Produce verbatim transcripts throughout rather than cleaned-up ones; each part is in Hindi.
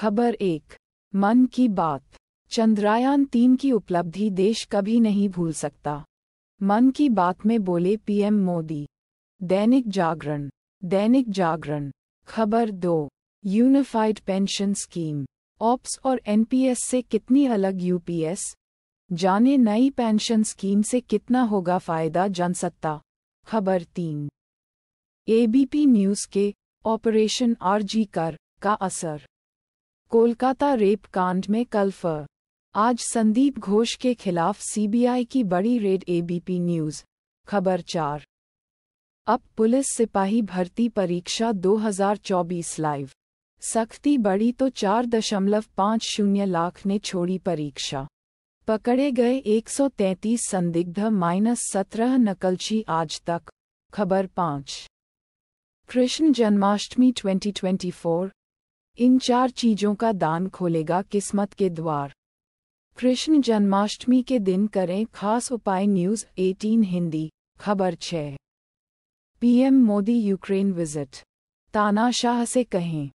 खबर एक। मन की बात। चंद्रयान तीन की उपलब्धि देश कभी नहीं भूल सकता। मन की बात में बोले पीएम मोदी। दैनिक जागरण। दैनिक जागरण। खबर दो। यूनिफाइड पेंशन स्कीम, ऑप्स और एनपीएस से कितनी अलग यूपीएस? जाने नई पेंशन स्कीम से कितना होगा फायदा। जनसत्ता। खबर तीन। एबीपी न्यूज के ऑपरेशन आरजीकर का असर। कोलकाता रेप कांड में कल फर। आज संदीप घोष के खिलाफ सीबीआई की बड़ी रेड। ABP news. खबर चार। अब पुलिस सिपाही भर्ती परीक्षा दो हज़ार चौबीस लाइव। सख्ती बढ़ी तो चार दशमलव पाँच शून्य लाख ने छोड़ी परीक्षा। पकड़े गए एक सौ तैंतीस संदिग्ध माइनस सत्रह नकलची। आज तक। खबर पाँच। कृष्ण जन्माष्टमी दो हज़ार चौबीस। इन चार चीजों का दान खोलेगा किस्मत के द्वार। कृष्ण जन्माष्टमी के दिन करें खास उपाय। न्यूज़ अठारह हिंदी। खबर छह। पीएम मोदी यूक्रेन विजिट, तानाशाह से कहें।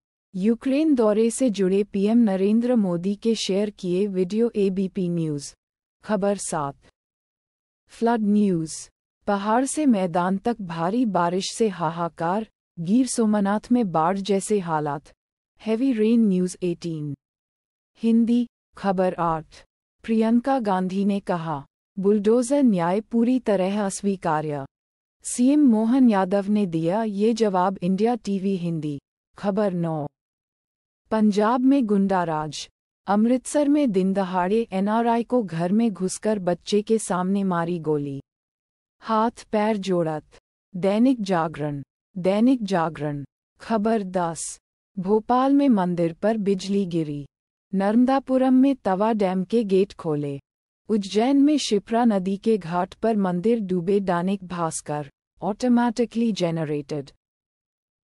यूक्रेन दौरे से जुड़े पीएम नरेंद्र मोदी के शेयर किए वीडियो। ABP news. खबर सात। Flood news. पहाड़ से मैदान तक भारी बारिश से हाहाकार। गीर सोमनाथ में बाढ़ जैसे हालात। Heavy rain. न्यूज़ अठारह हिंदी। खबर आठ। प्रियंका गांधी ने कहा बुलडोजर न्याय पूरी तरह अस्वीकार्य। सीएम मोहन यादव ने दिया ये जवाब। India TV Hindi. खबर नौ। पंजाब में गुंडाराज, अमृतसर में दिनदहाड़े एनआरआई को घर में घुसकर बच्चे के सामने मारी गोली। हाथ पैर जोड़त। दैनिक जागरण। दैनिक जागरण। खबर दस। भोपाल में मंदिर पर बिजली गिरी। नर्मदापुरम में तवा डैम के गेट खोले। उज्जैन में क्षिप्रा नदी के घाट पर मंदिर डूबे। दैनिक भास्कर। Automatically generated.